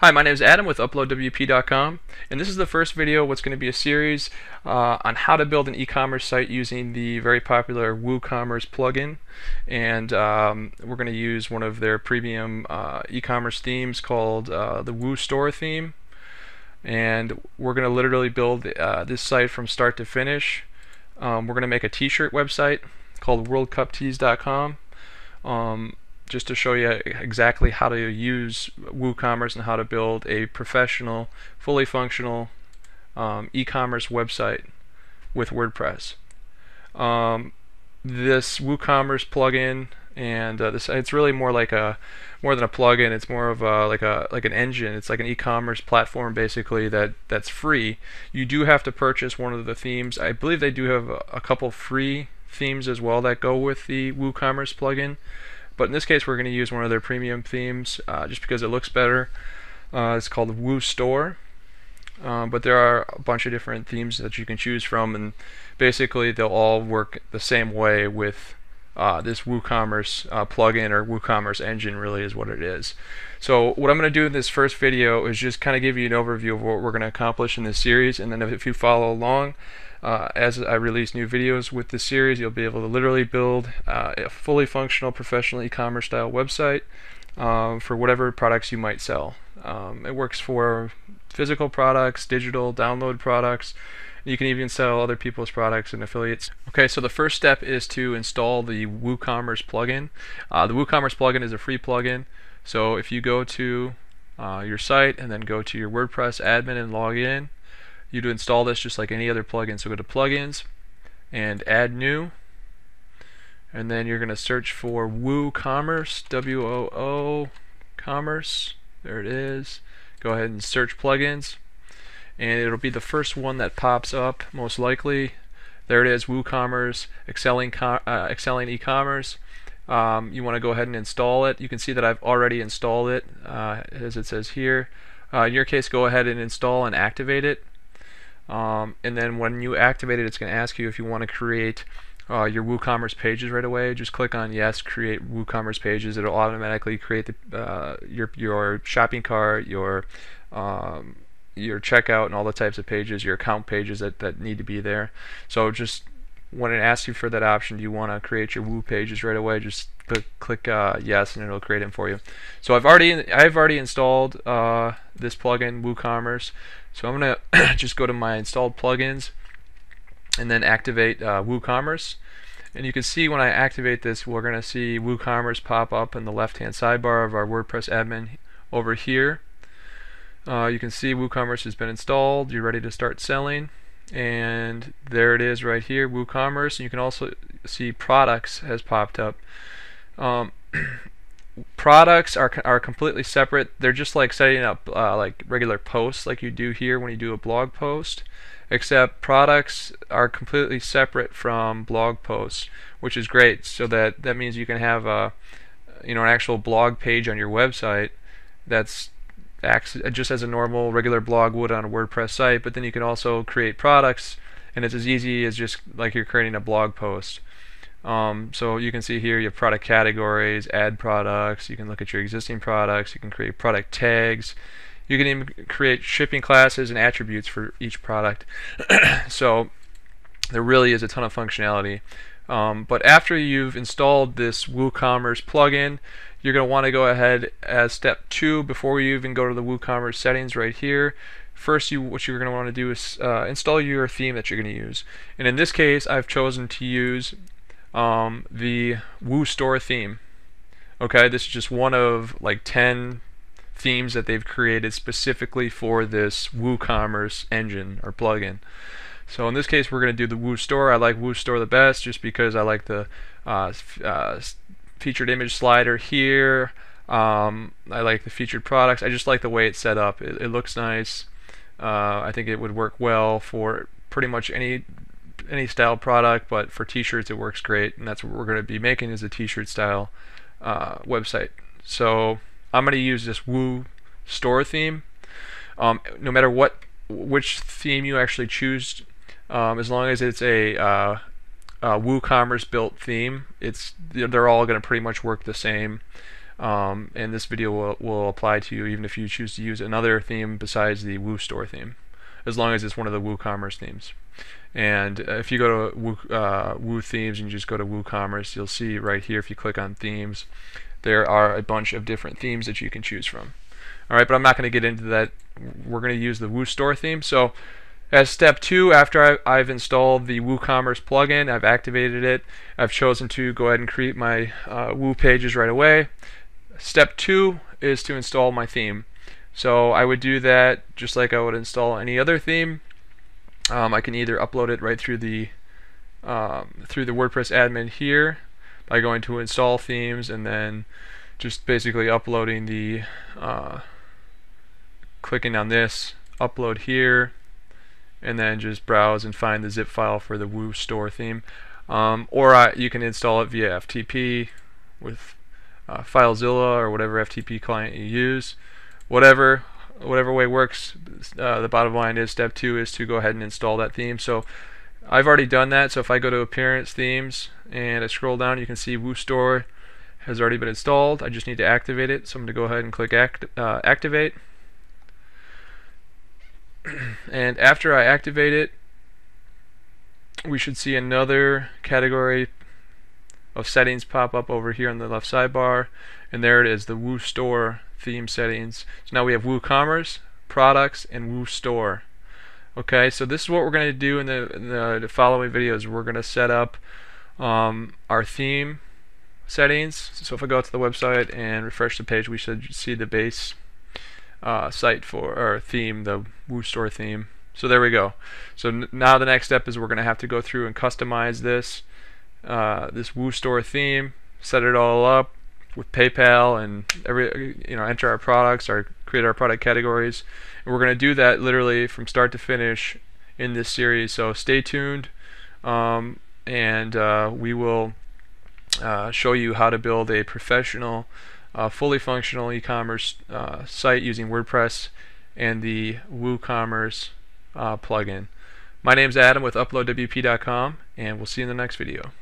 Hi, my name is Adam with UploadWP.com, and this is the first video of what's going to be a series on how to build an e-commerce site using the very popular WooCommerce plugin. And we're going to use one of their premium e-commerce themes called the WooStore theme. And we're going to literally build this site from start to finish. We're going to make a t-shirt website called WorldCupTees.com. Just to show you exactly how to use WooCommerce and how to build a professional, fully functional e-commerce website with WordPress. This WooCommerce plugin and it's really more than a plugin. It's more of like an engine. It's like an e-commerce platform basically that's free. You do have to purchase one of the themes. I believe they do have a couple free themes as well that go with the WooCommerce plugin. But in this case, we're going to use one of their premium themes just because it looks better. It's called WooStore. But there are a bunch of different themes that you can choose from, and basically they'll all work the same way with this WooCommerce plugin or WooCommerce engine, really is what it is. So what I'm going to do in this first video is just kind of give you an overview of what we're going to accomplish in this series, and then if you follow along as I release new videos with this series, you'll be able to literally build a fully functional professional e-commerce style website for whatever products you might sell. It works for physical products, digital download products. You can even sell other people's products and affiliates. Okay, so the first step is to install the WooCommerce plugin. The WooCommerce plugin is a free plugin. So if you go to your site and then go to your WordPress admin and log in, you do install this just like any other plugin. So go to plugins and add new, and then you're going to search for WooCommerce, W-O-O-Commerce. There it is. Go ahead and search plugins, and it'll be the first one that pops up most likely. There it is, WooCommerce, Excelling e-commerce. You want to go ahead and install it. You can see that I've already installed it as it says here. In your case, go ahead and install and activate it. And then when you activate it, it's going to ask you if you want to create your WooCommerce pages right away. Just click on yes, create WooCommerce pages. It'll automatically create the, your shopping cart, your checkout and all the types of pages, your account pages that need to be there. So just when it asks you for that option, do you want to create your Woo pages right away, just click yes, and it'll create them for you. So I've already installed this plugin WooCommerce. So I'm gonna just go to my installed plugins and then activate WooCommerce. And you can see when I activate this, we're gonna see WooCommerce pop up in the left-hand sidebar of our WordPress admin over here. You can see WooCommerce has been installed. You're ready to start selling, and there it is right here, WooCommerce. And you can also see products has popped up. Products are completely separate. They're just like setting up like regular posts, like you do here when you do a blog post, except products are completely separate from blog posts, which is great. So that means you can have an actual blog page on your website that's acts just as a normal regular blog would on a WordPress site, but then you can also create products, and it's as easy as just like you're creating a blog post. So you can see here you have product categories, add products, you can look at your existing products, you can create product tags, you can even create shipping classes and attributes for each product. So there really is a ton of functionality. But after you've installed this WooCommerce plugin, you're going to want to go ahead as step 2 before you even go to the WooCommerce settings right here. First, what you're going to want to do is install your theme that you're going to use. And in this case, I've chosen to use the WooStore theme. Okay, this is just one of like 10 themes that they've created specifically for this WooCommerce engine or plugin. So in this case, we're going to do the WooStore. I like WooStore the best just because I like the featured image slider here. I like the featured products. I just like the way it's set up. It looks nice. I think it would work well for pretty much any style product, but for t-shirts it works great, and that's what we're going to be making, is a t-shirt style website. So I'm going to use this WooStore theme. No matter which theme you actually choose, as long as it's a WooCommerce built theme, they're all going to pretty much work the same. and this video will apply to you even if you choose to use another theme besides the WooStore theme, as long as it's one of the WooCommerce themes. And if you go to Woo Themes and you just go to WooCommerce, you'll see right here, if you click on Themes, there are a bunch of different themes that you can choose from. Alright, but I'm not going to get into that. We're going to use the WooStore theme. So as step two, after I've installed the WooCommerce plugin, I've activated it, I've chosen to go ahead and create my Woo pages right away. Step two is to install my theme. So I would do that just like I would install any other theme. I can either upload it right through the WordPress admin here by going to install themes and then just basically uploading the clicking on this, upload here, and then just browse and find the zip file for the WooStore theme. Or you can install it via FTP with FileZilla or whatever FTP client you use. Whatever way works, the bottom line is step two is to go ahead and install that theme. So I've already done that, so if I go to Appearance, Themes, and I scroll down, you can see WooStore has already been installed. I just need to activate it, so I'm going to go ahead and click Activate. And after I activate it, we should see another category of settings pop up over here on the left sidebar, and there it is, the WooStore theme settings. So now we have WooCommerce, products, and WooStore. Okay, so this is what we're going to do in the following videos. We're going to set up our theme settings. So if I go to the website and refresh the page, we should see the base site for our theme, the WooStore theme. So there we go. So now the next step is we're going to have to go through and customize this WooStore theme, set it all up with PayPal and enter our products, create our product categories, and we're going to do that literally from start to finish in this series. So stay tuned, and we will show you how to build a professional, fully functional e-commerce site using WordPress and the WooCommerce plugin. My name's Adam with UploadWP.com, and we'll see you in the next video.